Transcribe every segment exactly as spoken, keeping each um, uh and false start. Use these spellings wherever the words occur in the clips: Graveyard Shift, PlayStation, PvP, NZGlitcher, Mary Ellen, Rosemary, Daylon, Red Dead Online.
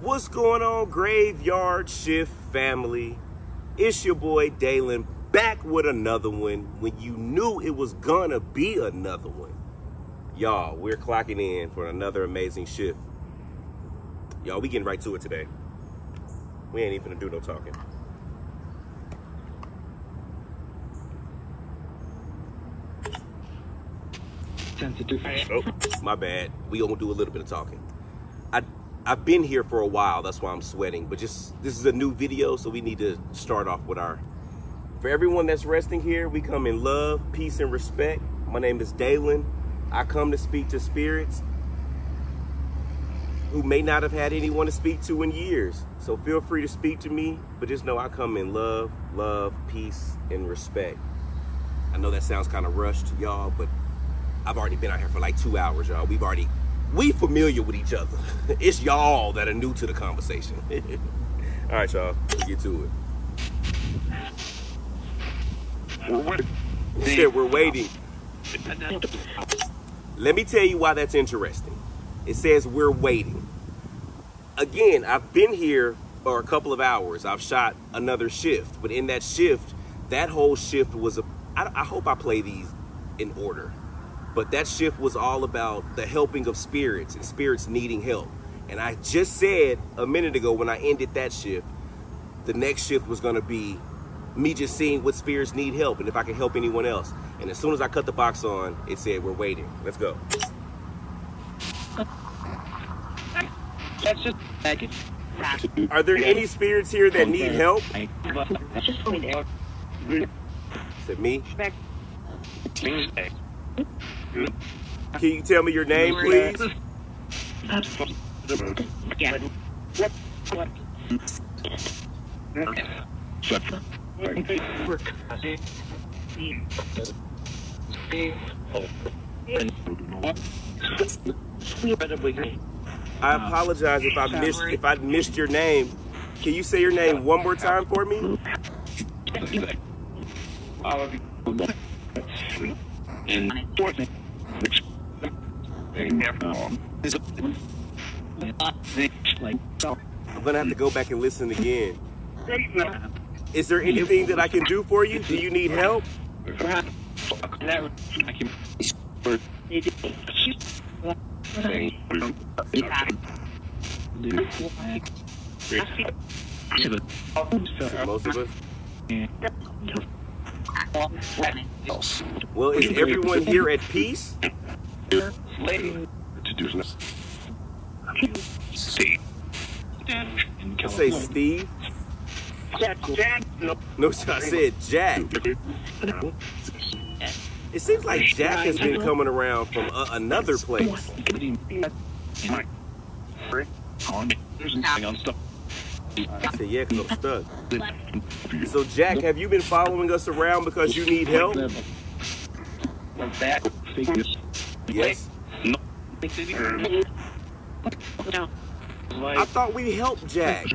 What's going on, Graveyard Shift family? It's your boy Daylon, back with another one when you knew it was gonna be another one. Y'all, we're clocking in for another amazing shift. Y'all, we getting right to it today. We ain't even gonna do no talking. Sensitive. Oh, my bad. We gonna do a little bit of talking. I I've been here for a while, that's why I'm sweating, but just this is a new video, so we need to start off with our, for everyone that's resting here, we come in love, peace, and respect. My name is Daylon. I come to speak to spirits who may not have had anyone to speak to in years, so feel free to speak to me, but just know I come in love, love, peace, and respect. I know that sounds kind of rushed, y'all, but I've already been out here for like two hours, y'all. We've already We familiar with each other. It's y'all that are new to the conversation. All right, y'all, let's get to it. We're waiting. Yeah, we're waiting. Let me tell you why that's interesting. It says we're waiting. Again, I've been here for a couple of hours. I've shot another shift, but in that shift, that whole shift was a, I, I hope I play these in order. But that shift was all about the helping of spirits and spirits needing help. And I just said a minute ago when I ended that shift, the next shift was going to be me just seeing what spirits need help and if I can help anyone else. And as soon as I cut the box on, it said, we're waiting. Let's go. That's just package. Are there any spirits here that need help? That's just for me. Is it me? Can you tell me your name, please? I apologize if I missed if I missed your name. Can you say your name one more time for me? And I'm gonna have to go back and listen again. Is there anything that I can do for you? Do you need help? Most of us. Well, is everyone here at peace? I say Steve. No, I said Jack. It seems like Jack has been coming around from a another place. I said, yeah, because I'm stuck. So, Jack, have you been following us around because you need help? Yes. I thought we helped Jack.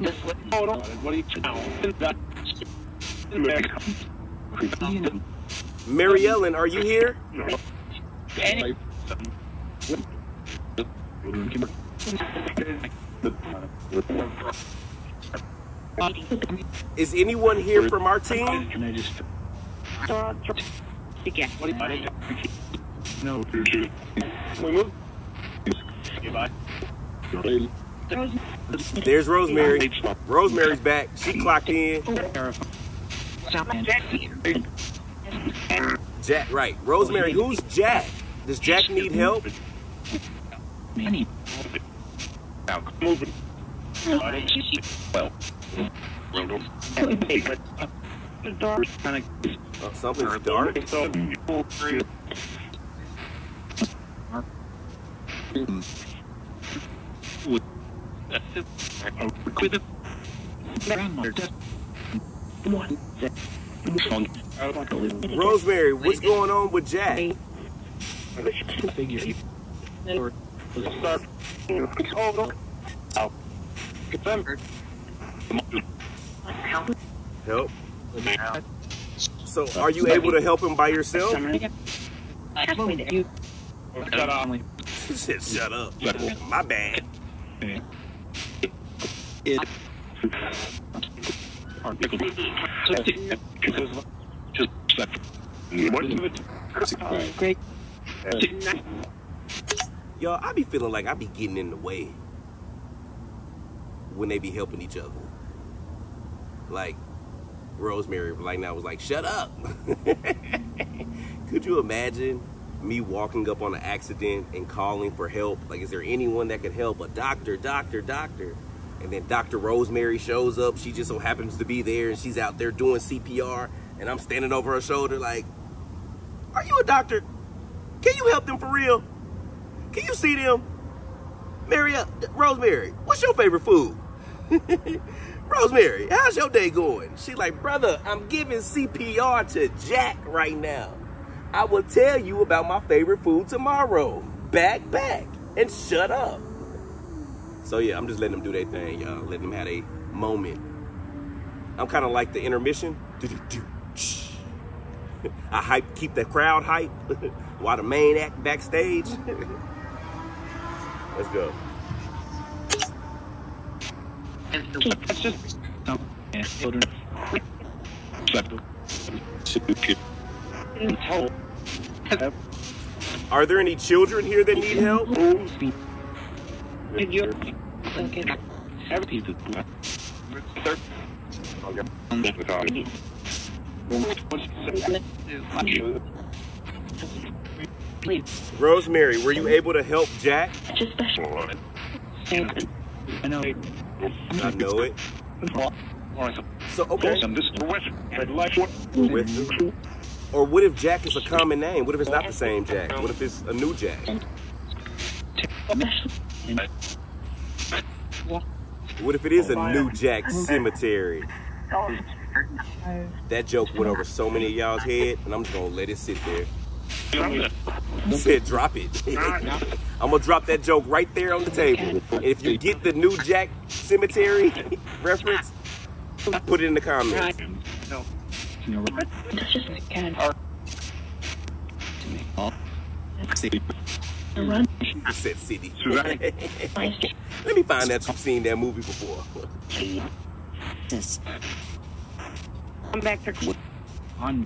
Mary Ellen, are you here? Is anyone here from our team? Can I just again? No. There's Rosemary. Rosemary's back. She clocked in. Jack, right? Rosemary, who's Jack? Does Jack need help? Well. Oh, something's dark. Rosemary, what's going on with Jack? Help. So are you able to help him by yourself? Shut up. Shit, shut up. My bad. It. Great. Y'all, I be feeling like I be getting in the way when they be helping each other. Like Rosemary, like now was like, "Shut up." Could you imagine me walking up on an accident and calling for help? Like, is there anyone that can help? A doctor, doctor, doctor. And then Doctor Rosemary shows up. She just so happens to be there, and she's out there doing C P R. And I'm standing over her shoulder like, "Are you a doctor? Can you help them for real? Can you see them? Mary, Rosemary, what's your favorite food? Rosemary, how's your day going?" She like, "Brother, I'm giving C P R to Jack right now. I will tell you about my favorite food tomorrow. Back, back, and shut up." So yeah, I'm just letting them do their thing, y'all. Letting them have a moment. I'm kind of like the intermission. I hype, keep the crowd hype while the main act backstage. Let's go. That's just children. Are there any children here that need help? Rosemary, were you able to help Jack? I know. I know it. So okay. With, or what if Jack is a common name? What if it's not the same Jack? What if it's a new Jack? What if it is a new Jack cemetery? That joke went over so many of y'all's head, and I'm just gonna let it sit there. You said drop it. I'm gonna drop that joke right there on the table. And if you get the new Jack cemetery reference, put it in the comments. I said city. Let me find that you've seen that movie before. I'm back to on.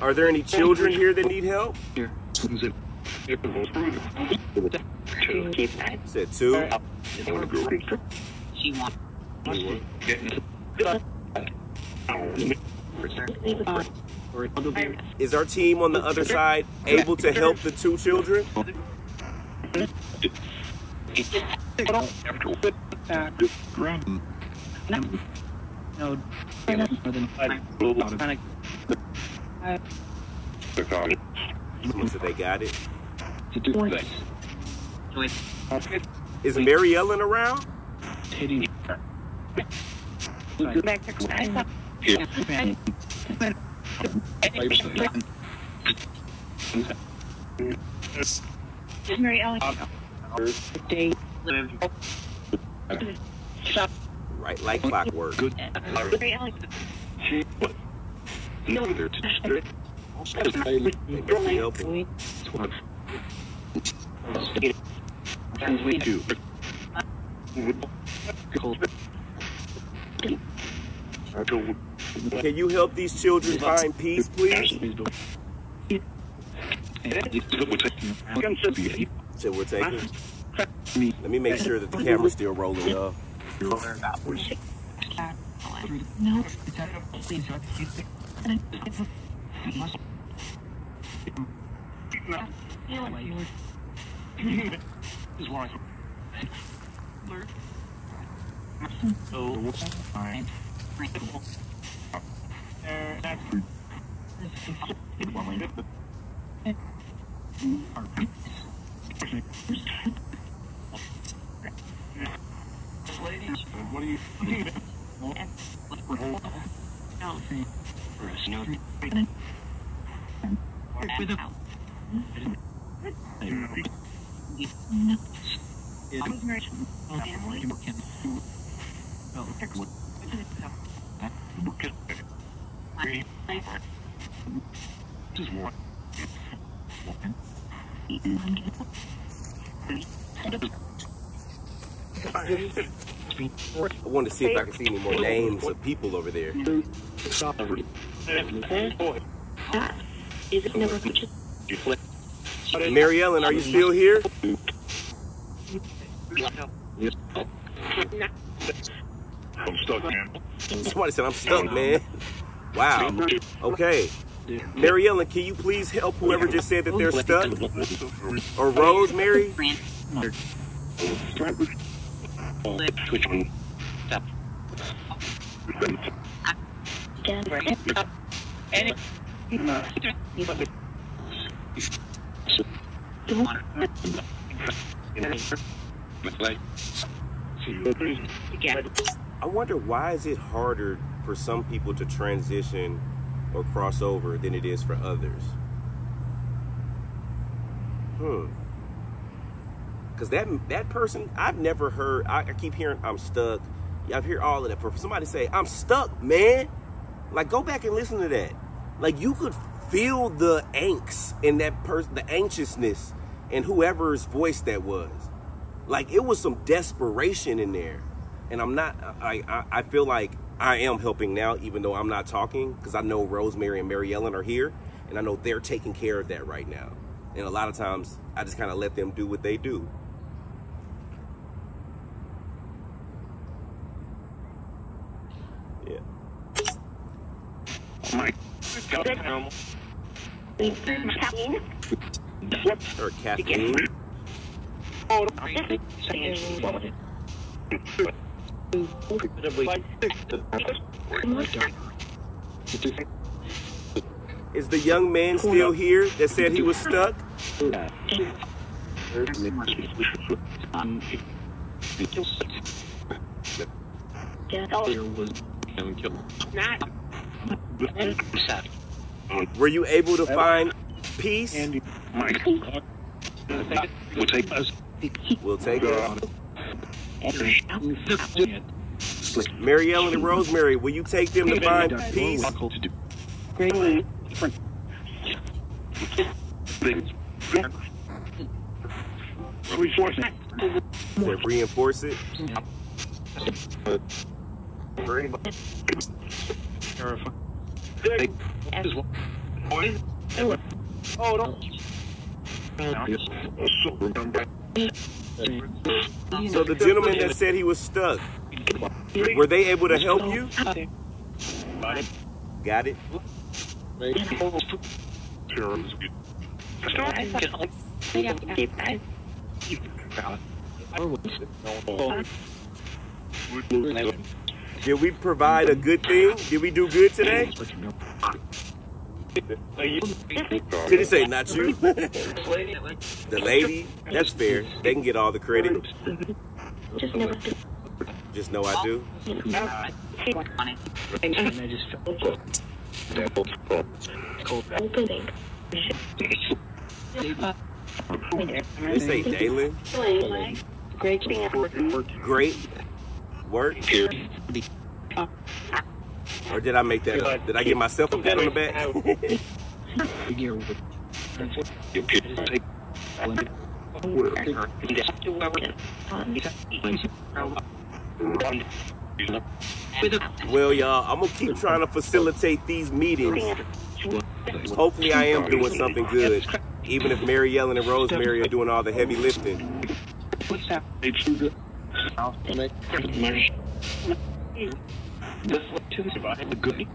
Are there any children here that need help? Said two. Is our team on the other side able to help the two children? So they got it. Is Mary Ellen around? Mary Ellen. Right, like clockwork. Can you help these children find peace, please? So we're taking. Let me make sure that the camera's still rolling up. What do you think? With a I wanted to see if I could see any more names of people over there. Is it number Mary Ellen, are you still here? I'm stuck, man. Somebody said I'm stuck, man. Wow. Okay. Mary Ellen, can you please help whoever just said that they're stuck? Or Rosemary? I wonder why is it harder for some people to transition or cross over than it is for others? Hmm. Because that that person, I've never heard, I, I keep hearing I'm stuck. Y'all hear all of that. For somebody say, I'm stuck, man. Like, go back and listen to that. Like, you could feel the angst in that person, the anxiousness in whoever's voice that was. Like, it was some desperation in there. And I'm not, I, I, I feel like I am helping now, even though I'm not talking, because I know Rosemary and Mary Ellen are here, and I know they're taking care of that right now. And a lot of times, I just kind of let them do what they do. Yeah. Or caffeine. Is the young man still here that said he was stuck? Were you able to find peace? We'll take us. We'll take us. Mary Ellen and Rosemary, will you take them to find peace? Reinforce it. So the gentleman that said he was stuck, were they able to help you? Got it. Did we provide a good thing? Did we do good today? Did he say not you? The lady? That's fair. They can get all the credit. Just know I do. Just know I do. They say Daylon. Great. Great work. Or did I make that up? Did I give myself a pat on the back? Well, y'all, I'm going to keep trying to facilitate these meetings. Hopefully I am doing something good, even if Mary Ellen and Rosemary are doing all the heavy lifting. This the good.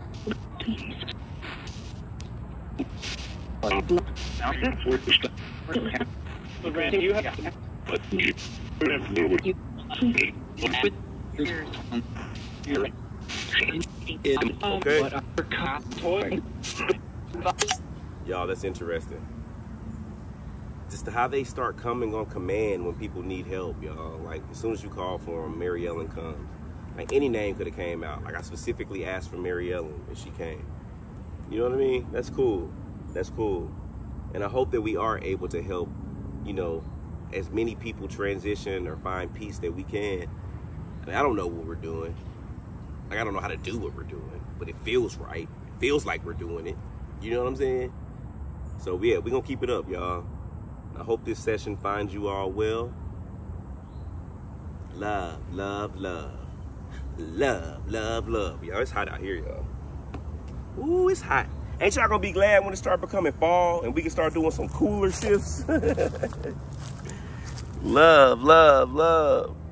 Okay. Y'all, that's interesting. Just how they start coming on command when people need help, y'all. Like, as soon as you call for them, Mary Ellen comes. Like, any name could have came out. Like, I specifically asked for Mary Ellen, and she came. You know what I mean? That's cool. That's cool. And I hope that we are able to help you know, as many people transition or find peace that we can. I mean, I don't know what we're doing. Like, I don't know how to do what we're doing, but it feels right. It feels like we're doing it. You know what I'm saying? So, yeah, we're going to keep it up, y'all. I hope this session finds you all well. Love, love, love. Love, love, love. Y'all, it's hot out here, y'all. Ooh, it's hot. Ain't y'all going to be glad when it start becoming fall and we can start doing some cooler shifts? Love, love, love.